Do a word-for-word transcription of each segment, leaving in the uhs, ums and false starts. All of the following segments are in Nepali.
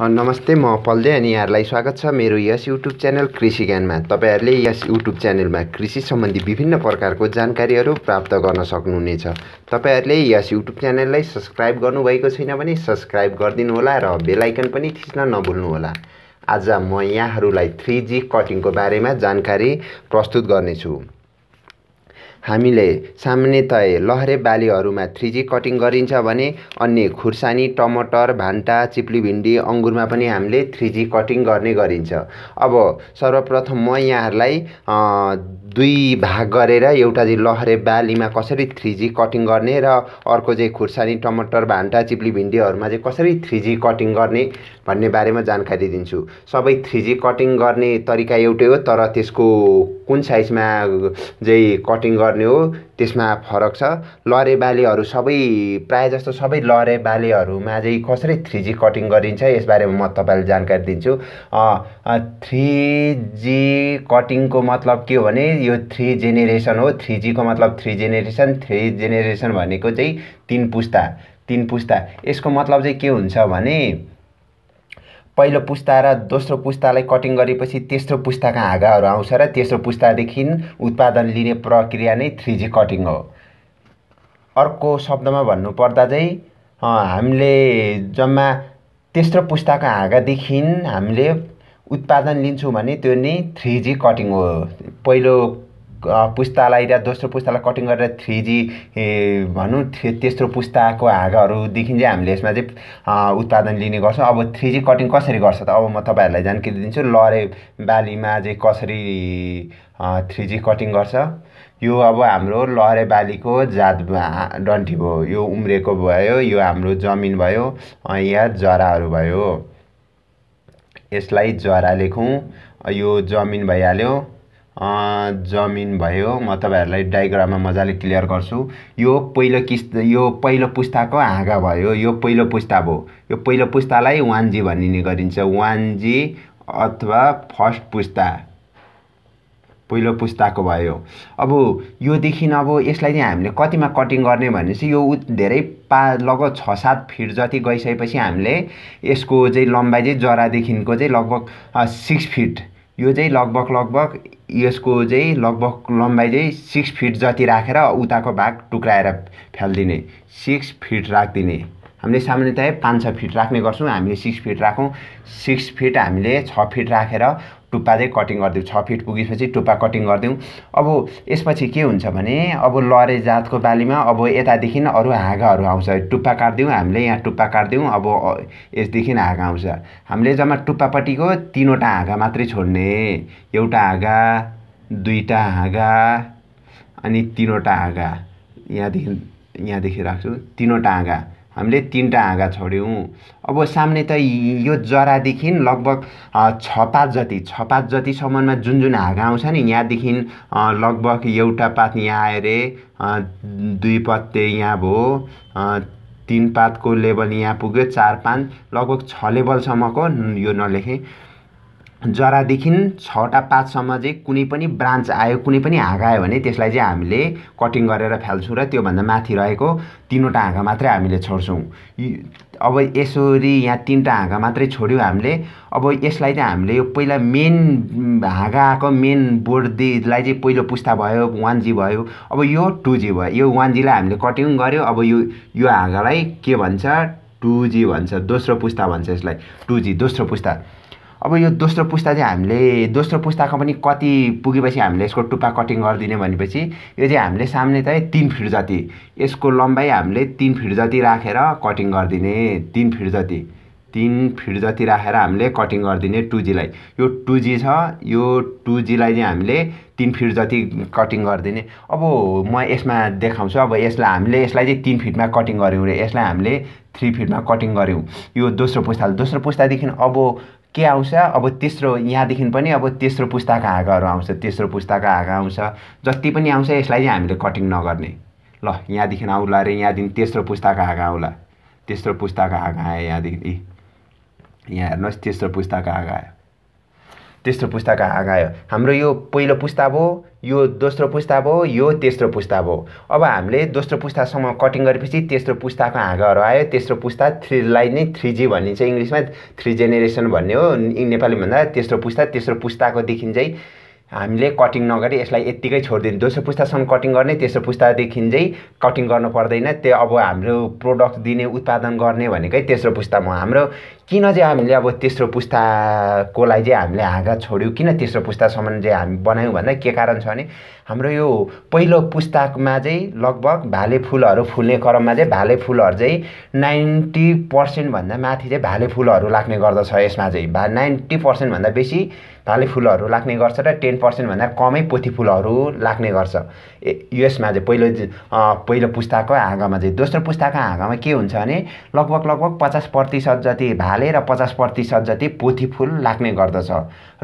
नमस्ते म पल्दे अनि यहाँहरूलाई स्वागत छ मेरो यस युट्युब च्यानल कृषि ज्ञानमा। तपाईहरुले यस युट्युब च्यानलमा कृषि सम्बन्धी विभिन्न प्रकारको जानकारीहरू प्राप्त गर्न सक्नुहुनेछ। तपाईहरुले यस युट्युब च्यानललाई सब्स्क्राइब गर्नुभएको छैन भने सब्स्क्राइब गरिदिनु होला र बेल आइकन पनि थिच्न नभुल्नु होला। आज म यहाँहरूलाई थ्री जी कटिङको बारेमा जानकारी प्रस्तुत गर्नेछु। हामीले सामान्यतया लहरे बालीहरूमा थ्री जी कटिङ गरिन्छ भने अन्य खुर्सानी, टमाटर, भान्टा, चिप्ली भिन्डी, अंगूरमा पनि हामीले थ्री जी कटिङ गर्ने गरिन्छ। अब सर्वप्रथम म यहाँहरूलाई दुई भाग गरेर एउटा चाहिँ लहरे बालीमा कसरी थ्री जी कटिङ गर्ने र अर्को चाहिँ खुर्सानी, टमाटर, भान्टा, चिप्ली भिन्डीहरूमा चाहिँ कसरी थ्री जी कटिङ गर्ने भन्ने बारेमा जानकारी दिन्छु। सबै थ्री जी कटिङ गर्ने तरिका एउटै हो, तर त्यसको कुन साइजमा चाहिँ कटिङ गर्ने हो त्यसमा फरक छ। लहरे बालीहरू सबै प्राय जस्तो सबै लहरे बालीहरूमा चाहिँ कसरी थ्री जी कटिङ गरिन्छ यसबारेमा म तपाईलाई जानकारी दिन्छु। थ्री जी कटिङको मतलब के हो भने यो थ्री जेनेरेसन हो। थ्री जी को मतलब थ्री जेनेरेसन। थ्री जेनेरेसन भनेको चाहिँ तीन पुस्ता। तीन पुस्ता यसको मतलब चाहिँ के हुन्छ भने पहिलो पुस्ता र दोस्रो पुस्तालाई कटिङ गरेपछि तेस्रो पुस्ताका हाँगाहरू आउँछ र तेस्रो पुस्तादेखि उत्पादन लिने प्रक्रिया नै थ्री जी कटिङ हो। अर्को शब्दमा भन्नुपर्दा चाहिँ हामीले जम्मा तेस्रो पुस्ताका हाँगादेखि हामीले उत्पादन लिन्छौँ भने त्यो नै थ्री जी कटिङ हो। पहिलो पुस्तालाई र दोस्रो पुस्तालाई कटिङ गरेर थ्री जी भनौँ तेस्रो पुस्ताको हाँगाहरूदेखि चाहिँ हामीले यसमा चाहिँ उत्पादन लिने गर्छौँ। अब थ्री जी कटिङ कसरी गर्छ त अब म तपाईँहरूलाई जानकारी दिन्छु। लहरे बालीमा चाहिँ कसरी थ्री जी कटिङ गर्छ यो अब हाम्रो लहरे बालीको जात डन्ठी भयो, यो उम्रेको भयो, यो हाम्रो जमिन भयो, यहाँ जराहरू भयो, यसलाई जरा लेखौँ, यो जमिन भइहाल्यो, जमिन भयो। म तपाईहरुलाई डायग्राममा मजाले क्लियर गर्छु। यो पहिलो किस्त यो पहिलो पुस्ताको हाँगा भयो, यो पहिलो पुस्ता भयो। यो पहिलो पुस्तालाई वानजी भनिने गरिन्छ, वानजी अथवा फर्स्ट पुस्ता पहिलो पुस्ताको भयो। अब योदेखि अब यसलाई चाहिँ हामीले कतिमा कटिङ गर्ने भनेपछि यो धेरै पा लगभग छ सात फिट जति गइसकेपछि हामीले यसको चाहिँ लम्बाइ चाहिँ जरादेखिको चाहिँ लगभग सिक्स फिट यो चाहिँ लगभग लगभग यसको चाहिँ लगभग लम्बाइ चाहिँ सिक्स फिट जति राखेर उताको भाग टुक्राएर फ्यालिदिने, सिक्स फिट राखिदिने। हामीले सामान्यतया पाँच छ फिट राख्ने गर्छौँ, हामीले सिक्स फिट राखौँ। सिक्स फिट हामीले छ फिट राखेर टुप्पा चाहिँ कटिङ गरिदिउँ। छ फिट पुगेपछि टुप्पा कटिङ गरिदिउँ। अब यसपछि के हुन्छ भने अब लहरे जातको बालीमा अब यतादेखि अरू हाँगाहरू आउँछ, टुप्पा काटिदिउँ, हामीले यहाँ टुप्पा काटिदिउँ। अब यसदेखि हाँगा आउँछ, हामीले जम्मा टुप्पापट्टिको तिनवटा हाँगा मात्रै छोड्ने, एउटा हाँगा, दुईवटा हाँगा अनि तिनवटा हाँगा। यहाँदेखि यहाँदेखि राख्छु तिनवटा हाँगा, हामीले तीनटा हाँगा छोड्यौँ। अब सामान्यतया यो जरादेखि लगभग छ पात जति छ पात जतिसम्ममा जुन जुन हाँगा आउँछ नि यहाँदेखि लगभग एउटा पात यहाँ आयो अरे, दुई पत्ते यहाँ भयो, तीन पातको लेभल यहाँ पुग्यो, चार पाँच लगभग छ लेभलसम्मको यो नलेखेँ जरादेखि छवटा पातसम्म चाहिँ कुनै पनि ब्रान्च आयो, कुनै पनि हाँगा आयो भने त्यसलाई चाहिँ हामीले कटिङ गरेर फ्याल्छौँ र त्योभन्दा माथि रहेको तिनवटा हाँगा मात्रै हामीले छोड्छौँ। अब यसरी यहाँ तिनवटा हाँगा मात्रै छोड्यौँ हामीले। अब यसलाई चाहिँ हामीले यो पहिला मेन हाँगा आएको मेन बोर्डलाई चाहिँ पहिलो पुस्ता भयो, वान जी भयो। अब यो टू जी भयो, यो वान जीलाई हामीले कटिङ गऱ्यो। अब यो यो हाँगालाई के भन्छ, टू जी भन्छ, दोस्रो पुस्ता भन्छ यसलाई, टू जी दोस्रो पुस्ता। अब यो दोस्रो पुस्ता चाहिँ हामीले दोस्रो पुस्ताको पनि कति पुगेपछि हामीले यसको टुप्पा कटिङ गरिदिने भनेपछि यो चाहिँ हामीले सामान्यतया तीन फिट जति यसको लम्बाइ हामीले तीन फिट जति राखेर कटिङ गरिदिने, तीन फिट जति तीन फिट जति राखेर हामीले कटिङ गरिदिने टू जीलाई। यो टू जी छ, यो टू जीलाई चाहिँ हामीले तीन फिट जति कटिङ गरिदिने। अब म यसमा देखाउँछु। अब यसलाई हामीले यसलाई चाहिँ तीन फिटमा कटिङ गऱ्यौँ रे, यसलाई हामीले थ्री फिटमा कटिङ गऱ्यौँ यो दोस्रो पुस्ताले। दोस्रो पुस्तादेखि अब के आउँछ, अब तेस्रो यहाँदेखि पनि अब तेस्रो पुस्ताका हाँगाहरू आउँछ, तेस्रो पुस्ताका हाँगा आउँछ। जति पनि आउँछ यसलाई चाहिँ हामीले कटिङ नगर्ने। ल यहाँदेखि आउला अरे, यहाँदेखि तेस्रो पुस्ताका हाँगा आउला, तेस्रो पुस्ताका हाँगा आयो, यहाँदेखि यहाँ हेर्नुहोस् तेस्रो पुस्ताका हाँगा आयो। तेस्रो पुस्ताका आगायो। हाम्रो यो पहिलो पुस्ता हो, यो दोस्रो पुस्ता हो, यो तेस्रो पुस्ता हो। अब हामीले दोस्रो पुस्तासम्म कटिङ गरेपछि तेस्रो पुस्ताको आगाहरू आयो। तेस्रो पुस्ता थ्रीलाई नै थ्री जी भन्ने चाहिँ इङ्ग्लिसमा थ्री जेनेरेसन भन्ने हो। नेपाली भन्दा तेस्रो पुस्ता तेस्रो पुस्ताकोदेखि चाहिँ हामीले कटिङ नगरी यसलाई यत्तिकै छोड्दिनु। दोस्रो पुस्तासम्म कटिङ गर्ने, तेस्रो पुस्तादेखि चाहिँ कटिङ गर्नु पर्दैन। त्यो अब हाम्रो प्रोडक्ट दिने उत्पादन गर्ने भनेकै तेस्रो पुस्तामा। हाम्रो किन चाहिँ हामीले अब तेस्रो पुस्ताकोलाई चाहिँ हामीले आगा छोड्यौँ, किन तेस्रो पुस्तासम्म चाहिँ हामी बनायौँ भन्दा के कारण छ भने हाम्रो यो पहिलो पुस्तामा चाहिँ लगभग भाले फुलहरू फुल्ने क्रममा चाहिँ भाले फुलहरू चाहिँ नाइन्टी पर्सेन्टभन्दा माथि चाहिँ भाले फुलहरू लाग्ने गर्दछ। यसमा चाहिँ भा नाइन्टी पर्सेन्टभन्दा बेसी भाले फुलहरू लाग्ने गर्छ र टेन पर्सेन्टभन्दा कमै पोथी फुलहरू लाग्ने गर्छ। यसमा चाहिँ पहिलो पहिलो पुस्ताको आँगामा चाहिँ। दोस्रो पुस्ताको आँगामा के हुन्छ भने लगभग लगभग पचास प्रतिशत जति भाले र पचास प्रतिशत जति पोथी फुल लाग्ने गर्दछ।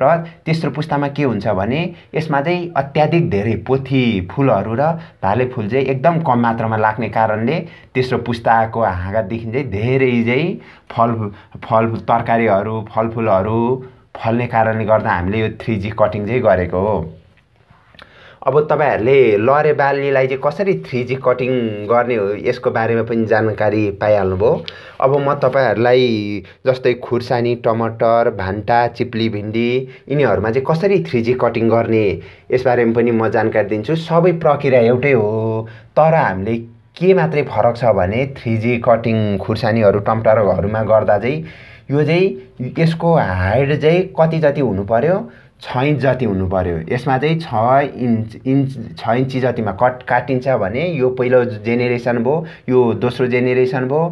र तेस्रो पुस्तामा के हुन्छ भने यसमा चाहिँ अत्याधिक धेरै पोथी फुलहरू र भाले फुल चाहिँ एकदम कम मात्रामा लाग्ने कारणले तेस्रो पुस्ताको हाँगादेखि चाहिँ धेरै चाहिँ फल फल तरकारीहरू फलफुलहरू फल्ने कारणले गर्दा हामीले यो थ्री जी कटिङ चाहिँ गरेको हो। अब तपाईहरूले लहरे बालीलाई चाहिँ कसरी थ्री जी कटिङ गर्ने हो यसको बारेमा पनि जानकारी पाइहाल्नुभयो। अब म तपाईँहरूलाई जस्तै खुर्सानी, टमाटर, भान्टा, चिप्ली, भिन्डी यिनीहरूमा चाहिँ कसरी थ्री जी कटिङ गर्ने यसबारेमा पनि म जानकारी दिन्छु। सबै प्रक्रिया एउटै हो, तर हामीले के मात्रै फरक छ भने थ्री जी कटिङ खुर्सानीहरू टमाटरहरूमा गर्दा चाहिँ यो चाहिँ यसको हाइट चाहिँ कति जति हुनुपर्यो, छ इन्च जति हुनुपर्यो। यसमा चाहिँ छ इन्च इन्च छ इन्ची जतिमा कट काटिन्छ भने यो पहिलो जेनेरेसन भयो, यो दोस्रो जेनेरेसन भयो।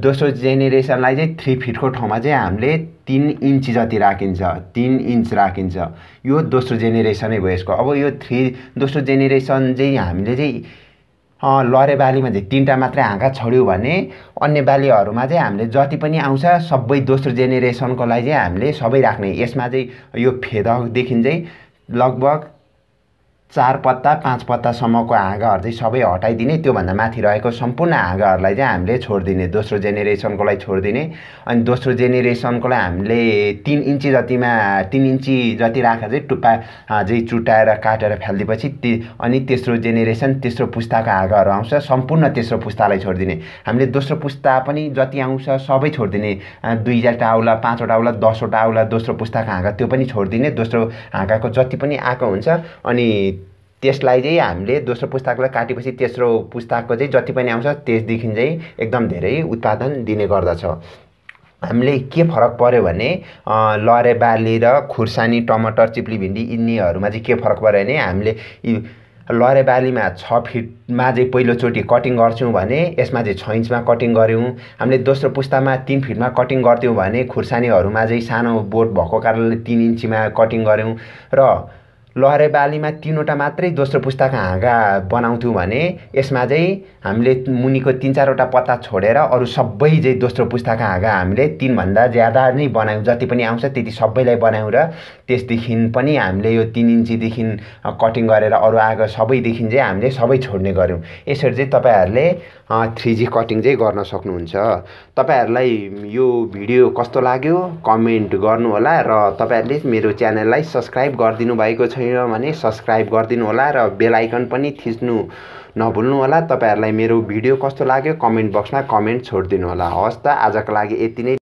दोस्रो जेनेरेसनलाई चाहिँ थ्री फिटको ठाउँमा चाहिँ हामीले तीन इन्ची जति राखिन्छ, तीन इन्च राखिन्छ। यो दोस्रो जेनेरेसनै भयो यसको। अब यो थ्री दोस्रो जेनेरेसन चाहिँ हामीले चाहिँ लहरे बालीमा चाहिँ तिनवटा मात्रै हाँगा छोड्यौँ भने अन्य बालीहरूमा चाहिँ हामीले जति पनि आउँछ सबै दोस्रो जेनेरेसनको लागि चाहिँ हामीले सबै राख्ने। यसमा चाहिँ यो फेददेखि चाहिँ लगभग चार पत्ता पाँच पत्तासम्मको हाँगाहरू चाहिँ सबै हटाइदिने, त्योभन्दा माथि रहेको सम्पूर्ण हाँगाहरूलाई चाहिँ हामीले छोडिदिने, दोस्रो जेनेरेसनको लागि छोडिदिने। अनि दोस्रो जेनेरेसनको लागि हामीले तिन इन्ची जतिमा तिन इन्ची जति राखेर चाहिँ टुप्पा चाहिँ चुटाएर काटेर फालिदिएपछि ती अनि तेस्रो जेनेरेसन तेस्रो पुस्ताको हाँगाहरू आउँछ, सम्पूर्ण तेस्रो पुस्तालाई छोडिदिने। हामीले दोस्रो पुस्ता पनि जति आउँछ सबै छोडिदिने, दुईवटा आउला, पाँचवटा आउला, दसवटा आउला दोस्रो पुस्ताको हाँगा त्यो पनि छोडिदिने। दोस्रो हाँगाको जति पनि आएको हुन्छ अनि त्यसलाई चाहिँ हामीले दोस्रो पुस्ताकोलाई काटेपछि तेस्रो पुस्ताको चाहिँ जति पनि आउँछ त्यसदेखि चाहिँ एकदम धेरै उत्पादन दिने गर्दछ। हामीले के फरक पर्यो भने लहरे बाली र खुर्सानी, टमाटर, चिप्ली, भिन्डी यिनीहरूमा चाहिँ के फरक पर्यो भने हामीले लहरे बालीमा छ फिटमा चाहिँ पहिलोचोटि कटिङ गर्छौँ भने यसमा चाहिँ छ इन्चमा कटिङ गऱ्यौँ। हामीले दोस्रो पुस्तामा तिन फिटमा कटिङ गर्थ्यौँ भने खुर्सानीहरूमा चाहिँ सानो बोट भएको कारणले तिन इन्चीमा कटिङ गऱ्यौँ। र लहरे बालीमा तीनवटा मात्रै दोस्रो पुस्ताको हाँगा बनाउँथ्यौँ भने यसमा चाहिँ हामीले मुनिको तिन चारवटा पत्ता छोडेर अरू सबै चाहिँ दोस्रो पुस्ताको हाँगा हामीले तिनभन्दा ज्यादा नै बनायौँ, जति पनि आउँछ त्यति सबैलाई बनायौँ। र त्यसदेखि पनि हामीले यो तिन इन्चीदेखि कटिङ गरेर अरू आएको सबैदेखि चाहिँ हामीले सबै छोड्ने गऱ्यौँ। यसरी चाहिँ तपाईँहरूले थ्री जी कटिङ चाहिँ गर्न सक्नुहुन्छ। तपाईँहरूलाई यो भिडियो कस्तो लाग्यो कमेन्ट गर्नुहोला र तपाईँहरूले मेरो च्यानललाई सब्सक्राइब गरिदिनु भएको छ भने सब्सक्राइब गरिदिनु होला र बेल आइकन पनि थिच्नु नभुल्नु होला। तपाईँहरूलाई मेरो भिडियो कस्तो लाग्यो कमेन्ट बक्समा कमेन्ट छोडिदिनु होला। हवस् त आजको लागि यति नै।